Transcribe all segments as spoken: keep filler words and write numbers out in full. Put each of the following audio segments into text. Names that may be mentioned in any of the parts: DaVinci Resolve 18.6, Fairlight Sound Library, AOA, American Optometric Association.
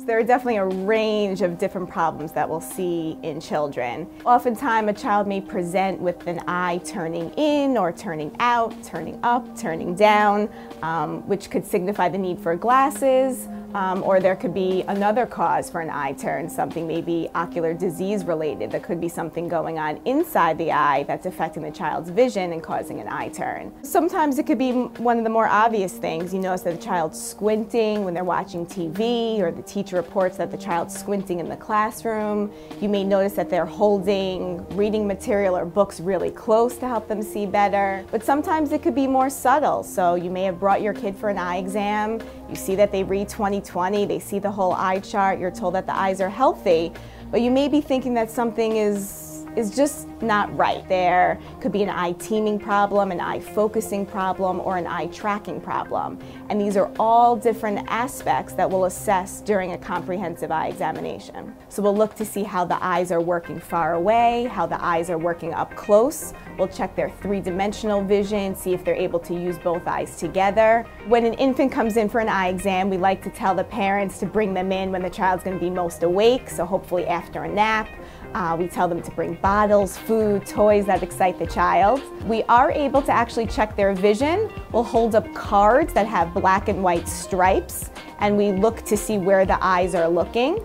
So there are definitely a range of different problems that we'll see in children. Oftentimes a child may present with an eye turning in or turning out, turning up, turning down, um, which could signify the need for glasses, um, or there could be another cause for an eye turn, something maybe ocular disease related. There could be something going on inside the eye that's affecting the child's vision and causing an eye turn. Sometimes it could be one of the more obvious things. You notice that the child's squinting when they're watching T V, or the teacher reports that the child's squinting in the classroom. You may notice that they're holding reading material or books really close to help them see better. But sometimes it could be more subtle. So you may have brought your kid for an eye exam. You see that they read twenty twenty, they see the whole eye chart, you're told that the eyes are healthy, but you may be thinking that something is is just not right. There could be an eye teaming problem, an eye focusing problem, or an eye tracking problem. And these are all different aspects that we'll assess during a comprehensive eye examination. So we'll look to see how the eyes are working far away, how the eyes are working up close. We'll check their three-dimensional vision, see if they're able to use both eyes together. When an infant comes in for an eye exam, we like to tell the parents to bring them in when the child's going to be most awake, so hopefully after a nap. Uh, we tell them to bring bottles, food, toys that excite the child. We are able to actually check their vision. We'll hold up cards that have black and white stripes, and we look to see where the eyes are looking.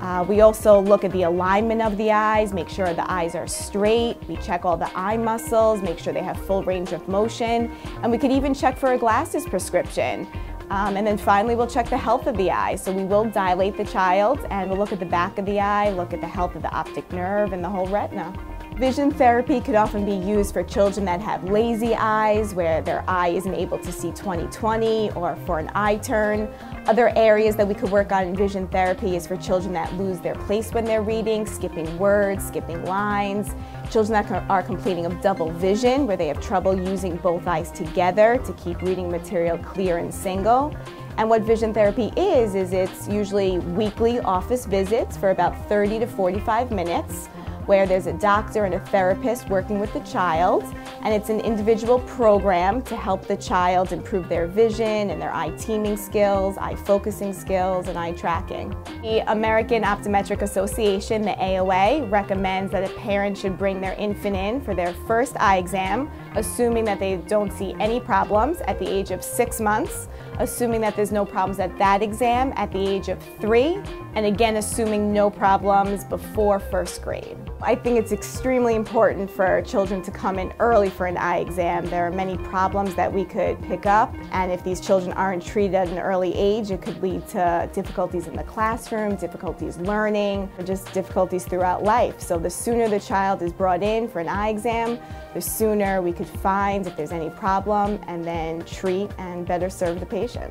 Uh, we also look at the alignment of the eyes, make sure the eyes are straight. We check all the eye muscles, make sure they have full range of motion, and we could even check for a glasses prescription. Um, and then finally, we'll check the health of the eye. So we will dilate the child, and we'll look at the back of the eye, look at the health of the optic nerve and the whole retina. Vision therapy could often be used for children that have lazy eyes, where their eye isn't able to see twenty twenty, or for an eye turn. Other areas that we could work on in vision therapy is for children that lose their place when they're reading, skipping words, skipping lines. Children that are complaining of double vision, where they have trouble using both eyes together to keep reading material clear and single. And what vision therapy is, is it's usually weekly office visits for about thirty to forty-five minutes, where there's a doctor and a therapist working with the child, and it's an individual program to help the child improve their vision and their eye teaming skills, eye focusing skills, and eye tracking. The American Optometric Association, the A O A, recommends that a parent should bring their infant in for their first eye exam, assuming that they don't see any problems at the age of six months, assuming that there's no problems at that exam at the age of three, and again assuming no problems before first grade. I think it's extremely important for children to come in early for an eye exam. There are many problems that we could pick up, and if these children aren't treated at an early age, it could lead to difficulties in the classroom, difficulties learning, or just difficulties throughout life. So the sooner the child is brought in for an eye exam, the sooner we could find if there's any problem and then treat and better serve the patient.